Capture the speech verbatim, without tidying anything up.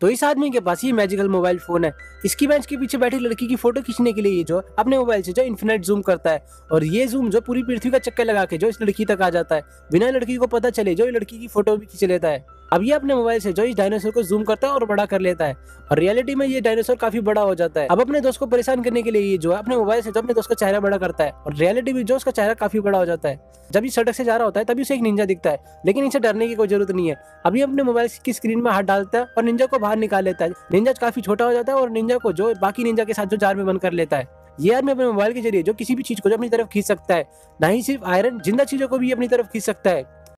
तो इस आदमी के पास ये मैजिकल मोबाइल फोन है। इसकी बेंच के पीछे बैठी लड़की की फोटो खींचने के लिए ये जो अपने मोबाइल से जो इन्फिनिट जूम करता है, और ये जूम जो पूरी पृथ्वी का चक्कर लगा के जो इस लड़की तक आ जाता है बिना लड़की को पता चले, जो लड़की की फोटो भी खींच लेता है। अब ये अपने मोबाइल से जो इस डायनासोर को जूम करता है और बड़ा कर लेता है, और रियलिटी में ये डायनासोर काफी बड़ा हो जाता है। अब अपने दोस्त को परेशान करने के लिए ये जो है अपने मोबाइल से जो अपने दोस्त का चेहरा बड़ा करता है, और रियलिटी में जो उसका चेहरा काफी बड़ा हो जाता है। जब ये सड़क से जा रहा होता है तभी उसे एक निंजा दिखता है, लेकिन इसे डरने की कोई जरूरत नहीं है। अभी अपने मोबाइल की स्क्रीन में हाथ डालता है और निंजा को बाहर निकाल लेता है। निंजा काफी छोटा हो जाता है और निंजा को जो बाकी निंजा के साथ जो जार में बंद कर लेता है। ये आदमी अपने मोबाइल के जरिए जो किसी भी चीज को जो अपनी तरफ खींच सकता है, ना ही सिर्फ आयरन, जिंदा चीजों को भी अपनी तरफ खींच सकता है।